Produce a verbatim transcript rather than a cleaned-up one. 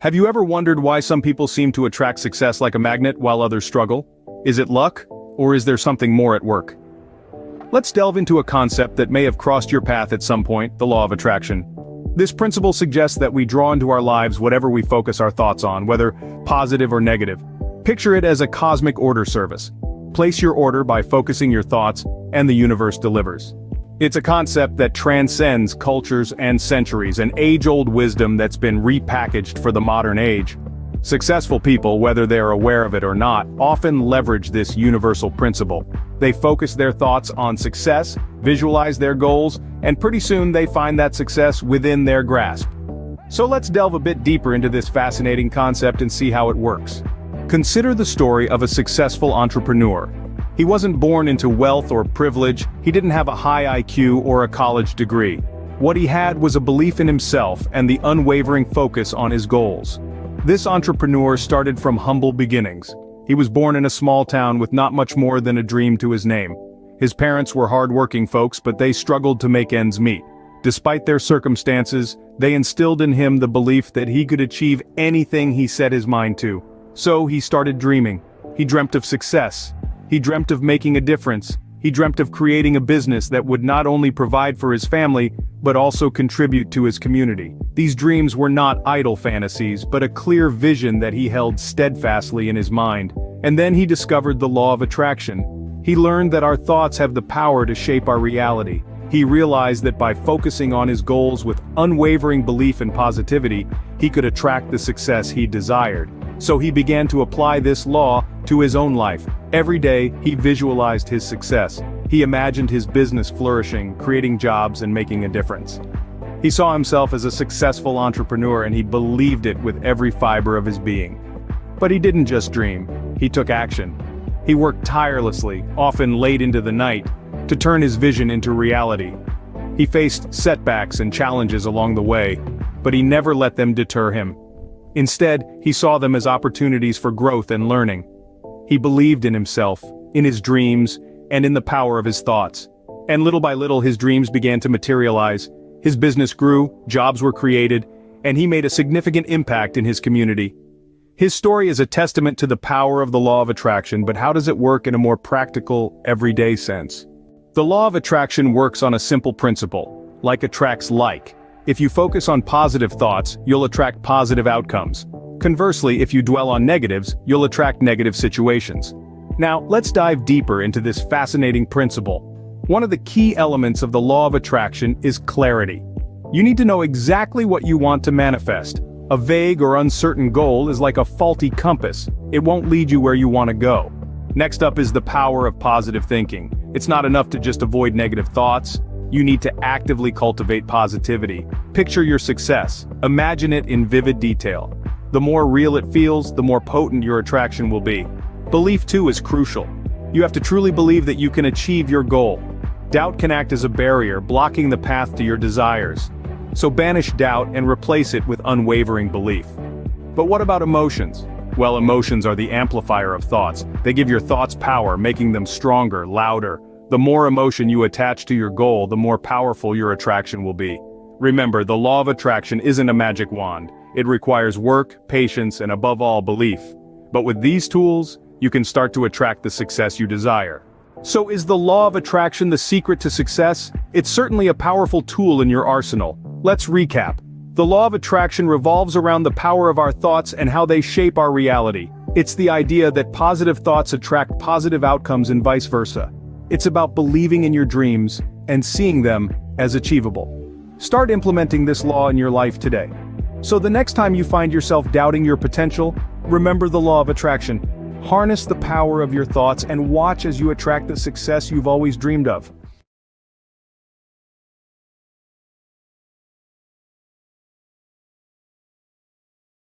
Have you ever wondered why some people seem to attract success like a magnet while others struggle? Is it luck, or is there something more at work? Let's delve into a concept that may have crossed your path at some point, the law of attraction. This principle suggests that we draw into our lives whatever we focus our thoughts on, whether positive or negative. Picture it as a cosmic order service. Place your order by focusing your thoughts, and the universe delivers. It's a concept that transcends cultures and centuries, an age-old wisdom that's been repackaged for the modern age. Successful people, whether they're aware of it or not, often leverage this universal principle. They focus their thoughts on success, visualize their goals, and pretty soon they find that success within their grasp. So let's delve a bit deeper into this fascinating concept and see how it works. Consider the story of a successful entrepreneur. He wasn't born into wealth or privilege, he didn't have a high I Q or a college degree. What he had was a belief in himself and the unwavering focus on his goals. This entrepreneur started from humble beginnings. He was born in a small town with not much more than a dream to his name. His parents were hard-working folks, but they struggled to make ends meet. Despite their circumstances, they instilled in him the belief that he could achieve anything he set his mind to. So he started dreaming. He dreamt of success. He dreamt of making a difference. He dreamt of creating a business that would not only provide for his family, but also contribute to his community. These dreams were not idle fantasies, but a clear vision that he held steadfastly in his mind. And then he discovered the law of attraction. He learned that our thoughts have the power to shape our reality. He realized that by focusing on his goals with unwavering belief and positivity, he could attract the success he desired. So he began to apply this law to his own life. Every day, he visualized his success. He imagined his business flourishing, creating jobs and making a difference. He saw himself as a successful entrepreneur and he believed it with every fiber of his being. But he didn't just dream, he took action. He worked tirelessly, often late into the night, to turn his vision into reality. He faced setbacks and challenges along the way, but he never let them deter him. Instead, he saw them as opportunities for growth and learning. He believed in himself, in his dreams, and in the power of his thoughts. And little by little his dreams began to materialize. His business grew, jobs were created, and he made a significant impact in his community. His story is a testament to the power of the law of attraction, but how does it work in a more practical, everyday sense? The law of attraction works on a simple principle, like attracts like. If you focus on positive thoughts, you'll attract positive outcomes. Conversely, if you dwell on negatives, you'll attract negative situations. Now, let's dive deeper into this fascinating principle. One of the key elements of the law of attraction is clarity. You need to know exactly what you want to manifest. A vague or uncertain goal is like a faulty compass. It won't lead you where you want to go. Next up is the power of positive thinking. It's not enough to just avoid negative thoughts. You need to actively cultivate positivity. Picture your success. Imagine it in vivid detail. The more real it feels, the more potent your attraction will be. Belief too is crucial. You have to truly believe that you can achieve your goal. Doubt can act as a barrier, blocking the path to your desires. So banish doubt and replace it with unwavering belief. But what about emotions? Well, emotions are the amplifier of thoughts. They give your thoughts power, making them stronger, louder. The more emotion you attach to your goal, the more powerful your attraction will be. Remember, the law of attraction isn't a magic wand. It requires work, patience, and above all, belief. But with these tools, you can start to attract the success you desire. So is the law of attraction the secret to success? It's certainly a powerful tool in your arsenal. Let's recap. The law of attraction revolves around the power of our thoughts and how they shape our reality. It's the idea that positive thoughts attract positive outcomes and vice versa. It's about believing in your dreams and seeing them as achievable. Start implementing this law in your life today. So the next time you find yourself doubting your potential, remember the law of attraction. Harness the power of your thoughts and watch as you attract the success you've always dreamed of.